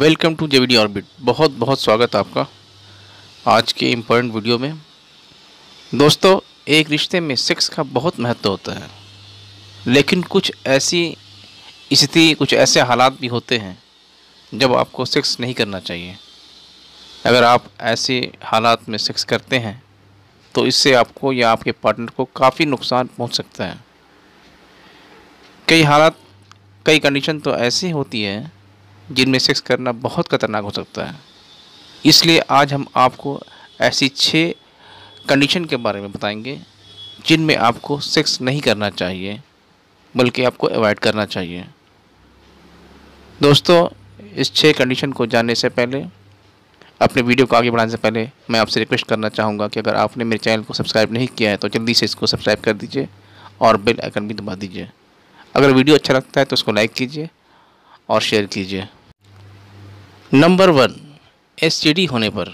Welcome to जेवीडी orbit. बहुत बहुत स्वागत आपका आज के इम्पोर्टेंट वीडियो में। दोस्तों, एक रिश्ते में सेक्स का बहुत महत्व होता है, लेकिन कुछ ऐसी स्थिति, कुछ ऐसे हालात भी होते हैं जब आपको सेक्स नहीं करना चाहिए। अगर आप ऐसे हालात में सेक्स करते हैं तो इससे आपको या आपके पार्टनर को काफ़ी नुकसान पहुंच सकता है। कई हालात, कई कंडीशन तो ऐसी होती है जिनमें सेक्स करना बहुत खतरनाक हो सकता है। इसलिए आज हम आपको ऐसी 6 कंडीशन के बारे में बताएंगे जिनमें आपको सेक्स नहीं करना चाहिए, बल्कि आपको अवॉइड करना चाहिए। दोस्तों, इस 6 कंडीशन को जानने से पहले, अपने वीडियो को आगे बढ़ाने से पहले, मैं आपसे रिक्वेस्ट करना चाहूँगा कि अगर आपने मेरे चैनल को सब्सक्राइब नहीं किया है तो जल्दी से इसको सब्सक्राइब कर दीजिए और बेल आइकन भी दबा दीजिए। अगर वीडियो अच्छा लगता है तो उसको लाइक कीजिए और शेयर कीजिए। नंबर 1, एसटीडी होने पर।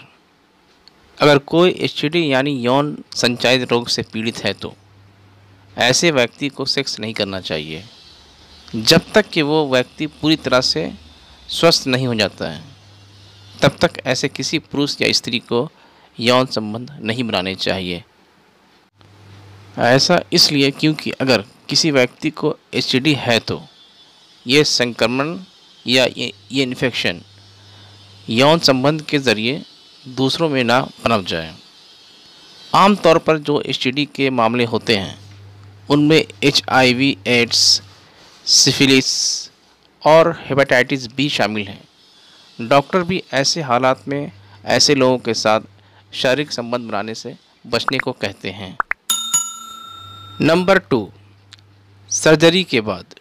अगर कोई एसटीडी यानी यौन संचालित रोग से पीड़ित है तो ऐसे व्यक्ति को सेक्स नहीं करना चाहिए जब तक कि वो व्यक्ति पूरी तरह से स्वस्थ नहीं हो जाता है। तब तक ऐसे किसी पुरुष या स्त्री को यौन संबंध नहीं बनाने चाहिए। ऐसा इसलिए क्योंकि अगर किसी व्यक्ति को एसटीडी है तो ये संक्रमण या ये इन्फेक्शन यौन संबंध के ज़रिए दूसरों में ना पनप जाए। आमतौर पर जो एसटीडी के मामले होते हैं उनमें HIV, एड्स, सिफिलिस और हेपेटाइटिस बी शामिल हैं। डॉक्टर भी ऐसे हालात में ऐसे लोगों के साथ शारीरिक संबंध बनाने से बचने को कहते हैं। नंबर 2, सर्जरी के बाद।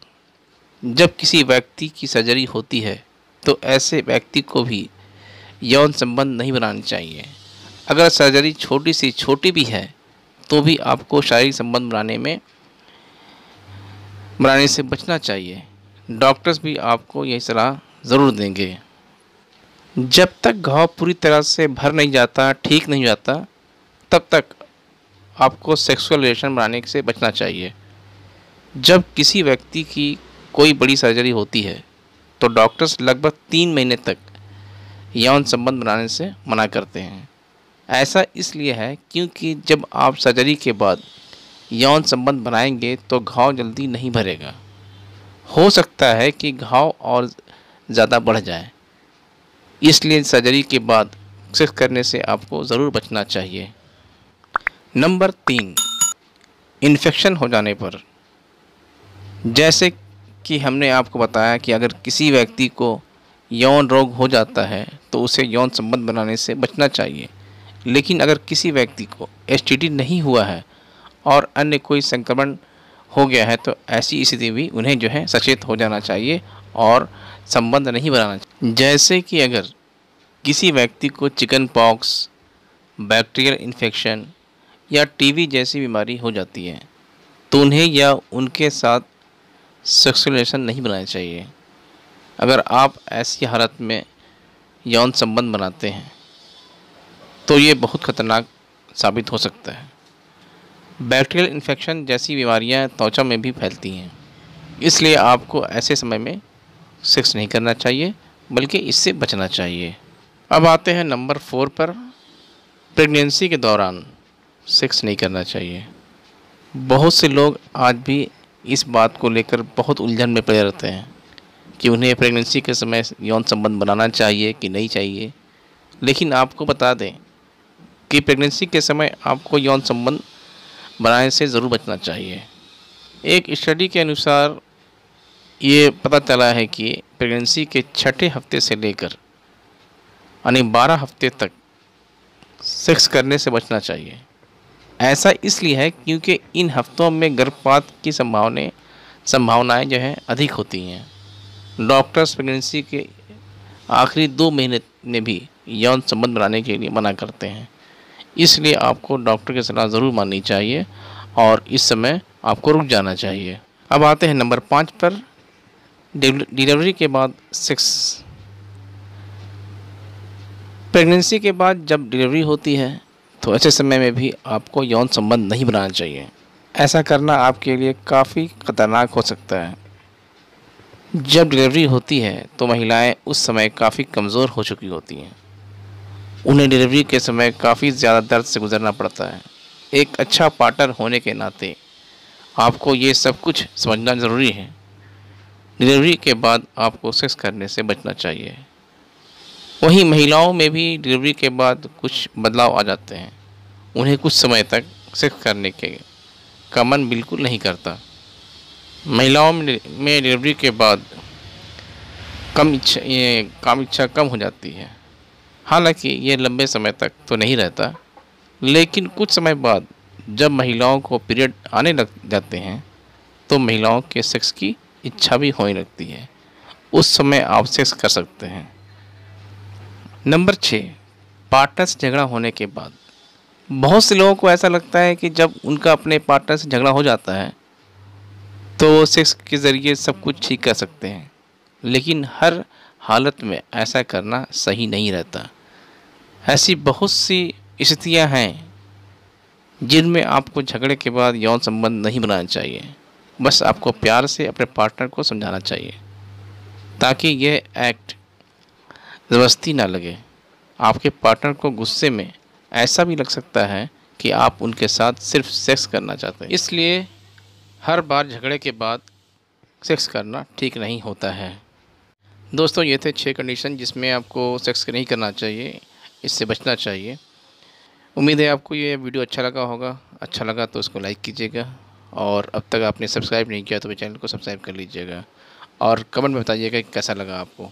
जब किसी व्यक्ति की सर्जरी होती है तो ऐसे व्यक्ति को भी यौन संबंध नहीं बनाने चाहिए। अगर सर्जरी छोटी से छोटी भी है तो भी आपको शारीरिक संबंध बनाने से बचना चाहिए। डॉक्टर्स भी आपको यही सलाह ज़रूर देंगे। जब तक घाव पूरी तरह से भर नहीं जाता, ठीक नहीं जाता, तब तक आपको सेक्सुअल रिलेशन बनाने से बचना चाहिए। जब किसी व्यक्ति की कोई बड़ी सर्जरी होती है तो डॉक्टर्स लगभग 3 महीने तक यौन संबंध बनाने से मना करते हैं। ऐसा इसलिए है क्योंकि जब आप सर्जरी के बाद यौन संबंध बनाएंगे तो घाव जल्दी नहीं भरेगा। हो सकता है कि घाव और ज़्यादा बढ़ जाए। इसलिए सर्जरी के बाद सेक्स करने से आपको ज़रूर बचना चाहिए। नंबर 3, इन्फेक्शन हो जाने पर। जैसे कि हमने आपको बताया कि अगर किसी व्यक्ति को यौन रोग हो जाता है तो उसे यौन संबंध बनाने से बचना चाहिए। लेकिन अगर किसी व्यक्ति को एसटीडी नहीं हुआ है और अन्य कोई संक्रमण हो गया है तो ऐसी स्थिति भी उन्हें जो है सचेत हो जाना चाहिए और संबंध नहीं बनाना चाहिए। जैसे कि अगर किसी व्यक्ति को चिकन पॉक्स, बैक्टीरियल इन्फेक्शन या टीबी जैसी बीमारी हो जाती है तो उन्हें या उनके साथ सेक्सुअल रिलेशन नहीं बनाना चाहिए। अगर आप ऐसी हालत में यौन संबंध बनाते हैं तो ये बहुत ख़तरनाक साबित हो सकता है। बैक्टीरियल इन्फेक्शन जैसी बीमारियां त्वचा में भी फैलती हैं। इसलिए आपको ऐसे समय में सेक्स नहीं करना चाहिए, बल्कि इससे बचना चाहिए। अब आते हैं नंबर 4 पर। प्रेगनेंसी के दौरान सेक्स नहीं करना चाहिए। बहुत से लोग आज भी इस बात को लेकर बहुत उलझन में पड़े रहते हैं कि उन्हें प्रेगनेंसी के समय यौन संबंध बनाना चाहिए कि नहीं चाहिए। लेकिन आपको बता दें कि प्रेगनेंसी के समय आपको यौन संबंध बनाने से ज़रूर बचना चाहिए। एक स्टडी के अनुसार ये पता चला है कि प्रेगनेंसी के 6ठे हफ्ते से लेकर यानी 12 हफ्ते तक सेक्स करने से बचना चाहिए। ऐसा इसलिए है क्योंकि इन हफ्तों में गर्भपात की संभावनाएं जो हैं अधिक होती हैं। डॉक्टर्स प्रेगनेंसी के आखिरी 2 महीने में भी यौन संबंध बनाने के लिए मना करते हैं। इसलिए आपको डॉक्टर की सलाह ज़रूर माननी चाहिए और इस समय आपको रुक जाना चाहिए। अब आते हैं नंबर 5 पर। डिलीवरी के बाद सेक्स। प्रेगनेंसी के बाद जब डिलीवरी होती है तो ऐसे समय में भी आपको यौन संबंध नहीं बनाना चाहिए। ऐसा करना आपके लिए काफ़ी खतरनाक हो सकता है। जब डिलीवरी होती है तो महिलाएं उस समय काफ़ी कमज़ोर हो चुकी होती हैं। उन्हें डिलीवरी के समय काफ़ी ज़्यादा दर्द से गुजरना पड़ता है। एक अच्छा पार्टनर होने के नाते आपको ये सब कुछ समझना ज़रूरी है। डिलीवरी के बाद आपको सेक्स करने से बचना चाहिए। वहीं महिलाओं में भी डिलीवरी के बाद कुछ बदलाव आ जाते हैं। उन्हें कुछ समय तक सेक्स करने के का मन बिल्कुल नहीं करता। महिलाओं में डिलीवरी के बाद काम इच्छा कम हो जाती है। हालांकि ये लंबे समय तक तो नहीं रहता, लेकिन कुछ समय बाद जब महिलाओं को पीरियड आने लग जाते हैं तो महिलाओं के सेक्स की इच्छा भी होने लगती है। उस समय आप सेक्स कर सकते हैं। नंबर 6, पार्टनर से झगड़ा होने के बाद। बहुत से लोगों को ऐसा लगता है कि जब उनका अपने पार्टनर से झगड़ा हो जाता है तो वो सेक्स के ज़रिए सब कुछ ठीक कर सकते हैं, लेकिन हर हालत में ऐसा करना सही नहीं रहता। ऐसी बहुत सी स्थितियां हैं जिनमें आपको झगड़े के बाद यौन संबंध नहीं बनाना चाहिए। बस आपको प्यार से अपने पार्टनर को समझाना चाहिए ताकि यह एक्ट ज़बरदस्ती ना लगे। आपके पार्टनर को गुस्से में ऐसा भी लग सकता है कि आप उनके साथ सिर्फ सेक्स करना चाहते हैं, इसलिए हर बार झगड़े के बाद सेक्स करना ठीक नहीं होता है। दोस्तों, ये थे 6 कंडीशन जिसमें आपको सेक्स नहीं करना चाहिए, इससे बचना चाहिए। उम्मीद है आपको ये वीडियो अच्छा लगा होगा। अच्छा लगा तो इसको लाइक कीजिएगा, और अब तक आपने सब्सक्राइब नहीं किया तो मेरे चैनल को सब्सक्राइब कर लीजिएगा, और कमेंट में बताइएगा कि कैसा लगा आपको।